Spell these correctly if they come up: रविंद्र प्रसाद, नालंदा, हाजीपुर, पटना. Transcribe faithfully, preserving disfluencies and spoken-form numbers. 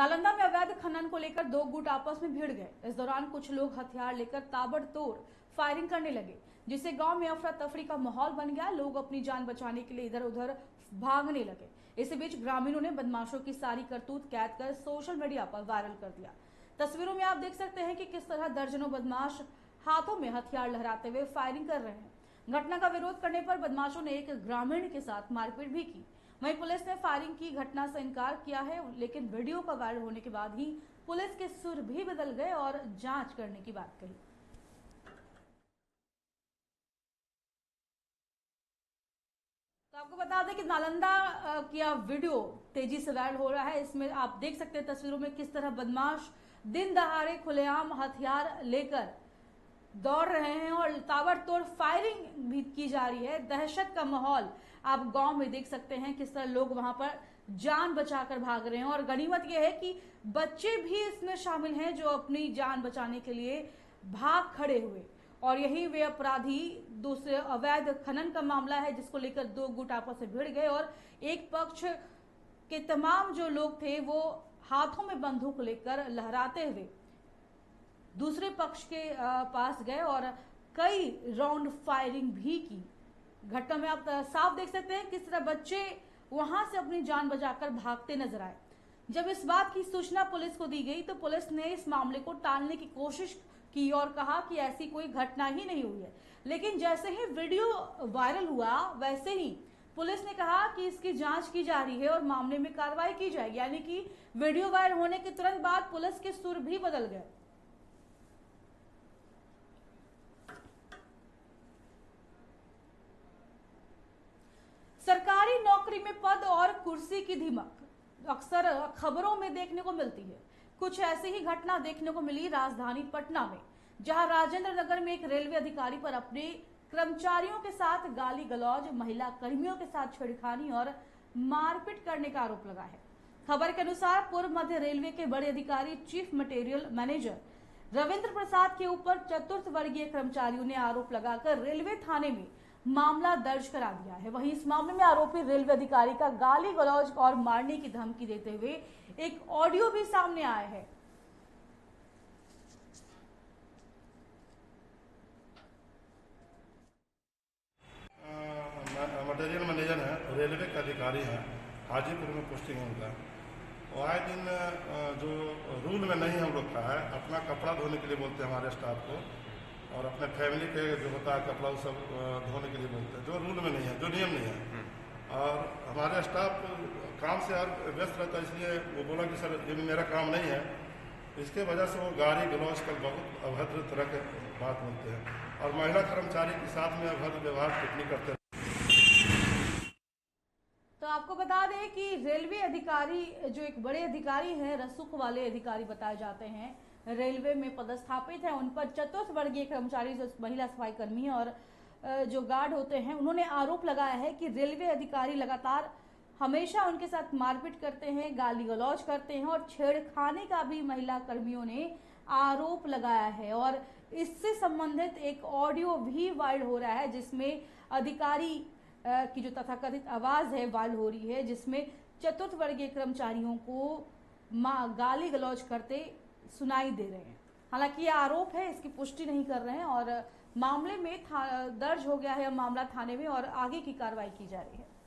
नालंदा में अवैध खनन को लेकर दो गुट आपस में भिड़ गए। इस दौरान कुछ लोग हथियार लेकर ताबड़तोड़ फायरिंग करने लगे, जिससे गांव में अफरा तफरी का माहौल बन गया। लोग अपनी जान बचाने के लिए इधर उधर भागने लगे। इसी बीच ग्रामीणों ने बदमाशों की सारी करतूत कैद कर सोशल मीडिया पर वायरल कर दिया। तस्वीरों में आप देख सकते हैं कि किस तरह दर्जनों बदमाश हाथों में हथियार लहराते हुए फायरिंग कर रहे हैं। घटना का विरोध करने पर बदमाशों ने एक ग्रामीण के साथ मारपीट भी की। वहीं पुलिस ने फायरिंग की घटना से इनकार किया है, लेकिन वीडियो का वायरल होने के बाद ही पुलिस के सुर भी बदल गए और जांच करने की बात कही। तो आपको बता दें कि नालंदा का वीडियो तेजी से वायरल हो रहा है। इसमें आप देख सकते हैं तस्वीरों में किस तरह बदमाश दिन दहाड़े खुलेआम हथियार लेकर दौड़ रहे हैं और ताबड़तोड़ फायरिंग भी की जा रही है। दहशत का माहौल आप गांव में देख सकते हैं, किस तरह लोग वहां पर जान बचाकर भाग रहे हैं। और गनीमत यह है कि बच्चे भी इसमें शामिल हैं, जो अपनी जान बचाने के लिए भाग खड़े हुए। और यही वे अपराधी दूसरे अवैध खनन का मामला है, जिसको लेकर दो गुट आपस में भिड़ गए और एक पक्ष के तमाम जो लोग थे वो हाथों में बंदूक लेकर लहराते हुए दूसरे पक्ष के पास गए और कई राउंड फायरिंग भी की। घटना में आप साफ देख सकते हैं किस तरह बच्चे वहां से अपनी जान बचाकर भागते नजर आए। जब इस बात की सूचना पुलिस को दी गई तो पुलिस ने इस मामले को टालने की कोशिश की और कहा कि ऐसी कोई घटना ही नहीं हुई है। लेकिन जैसे ही वीडियो वायरल हुआ वैसे ही पुलिस ने कहा कि इसकी जांच की जा रही है और मामले में कार्रवाई की जाएगी। यानी कि वीडियो वायरल होने के तुरंत बाद पुलिस के सुर भी बदल गए। सरकारी नौकरी में पद और कुर्सी की धीमक अक्सर खबरों में देखने को मिलती है। कुछ ऐसी ही घटना देखने को मिली राजधानी पटना में, जहां राजेंद्र नगर में एक रेलवे अधिकारी पर अपने कर्मचारियों के साथ गाली गलौज, महिला कर्मियों के साथ छेड़खानी और मारपीट करने का आरोप लगा है। खबर के अनुसार पूर्व मध्य रेलवे के बड़े अधिकारी chief material manager रविंद्र प्रसाद के ऊपर चतुर्थ वर्गीय कर्मचारियों ने आरोप लगाकर रेलवे थाने में मामला दर्ज करा दिया है। वहीं इस मामले में आरोपी रेलवे अधिकारी का गाली गलौज और मारने की धमकी देते हुए एक ऑडियो भी सामने आया है। मटेरियल मैनेजर है, रेलवे का अधिकारी है, हाजीपुर में पोस्टिंग है उनका। और आए दिन जो रूल में नहीं हम लोग का है, अपना कपड़ा धोने के लिए बोलते हैं हमारे स्टाफ को और अपने फैमिली के जो होता है कपड़ा वो सब धोने के लिए बोलते हैं, जो रूल में नहीं है, जो नियम नहीं है। और हमारे स्टाफ काम से हर व्यस्त रहता है, इसलिए वो बोला कि सर ये मेरा काम नहीं है। इसके वजह से वो गाली गलौज कर बहुत अभद्र तरह के बात बोलते हैं और महिला कर्मचारी के साथ में अभद्र व्यवहार कितनी करते हैं। तो आपको बता दें कि रेलवे अधिकारी जो एक बड़े अधिकारी हैं, रसूख वाले अधिकारी बताए जाते हैं, रेलवे में पदस्थापित हैं। उन पर चतुर्थ वर्गीय कर्मचारी जो महिला सफाई कर्मी और जो गार्ड होते हैं उन्होंने आरोप लगाया है कि रेलवे अधिकारी लगातार हमेशा उनके साथ मारपीट करते हैं, गाली गलौज करते हैं और छेड़खानी का भी महिला कर्मियों ने आरोप लगाया है। और इससे संबंधित एक ऑडियो भी वायरल हो रहा है, जिसमें अधिकारी की जो तथाकथित आवाज है वायरल हो रही है, जिसमें चतुर्थ वर्गीय कर्मचारियों को मां गाली गलौज करते सुनाई दे रहे हैं। हालांकि यह आरोप है, इसकी पुष्टि नहीं कर रहे हैं और मामले में दर्ज हो गया है मामला थाने में और आगे की कार्रवाई की जा रही है।